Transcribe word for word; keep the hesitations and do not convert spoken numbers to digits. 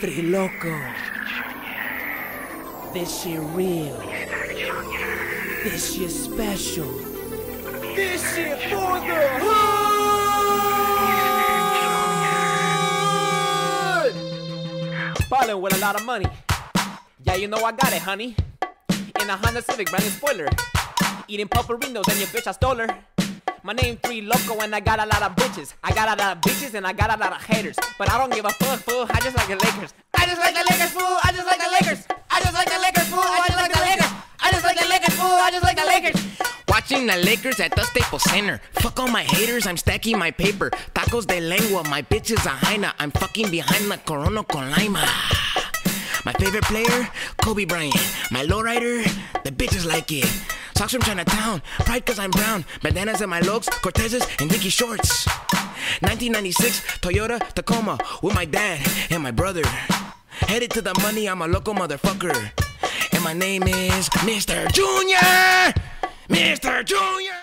tres Loco, this shit real, this shit special, this shit for the hood. Ballin' with a lot of money, yeah, you know I got it, honey. In a Honda Civic, brand new spoiler, eating pulperinos and your bitch I stole her. My name three Loco and I got a lot of bitches. I got a lot of bitches and I got a lot of haters. But I don't give a fuck, fool, I just like the Lakers. I just like the Lakers, fool, I just like the Lakers. I just like the Lakers, fool, I just like the Lakers. I just like the Lakers, fool, I just like the Lakers. Watching the Lakers at the Staples Center. Fuck all my haters, I'm stacking my paper. Tacos de lengua, my bitch is a hyena. I'm fucking behind the Corona con lima. My favorite player, Kobe Bryant. My lowrider, the bitches like it. Socks from Chinatown, pride cause I'm brown. Bandanas in my looks, Cortezes and Dickie shorts. nineteen ninety-six, Toyota Tacoma, with my dad and my brother. Headed to the money, I'm a loco motherfucker. And my name is Mister Junior! Mister Junior!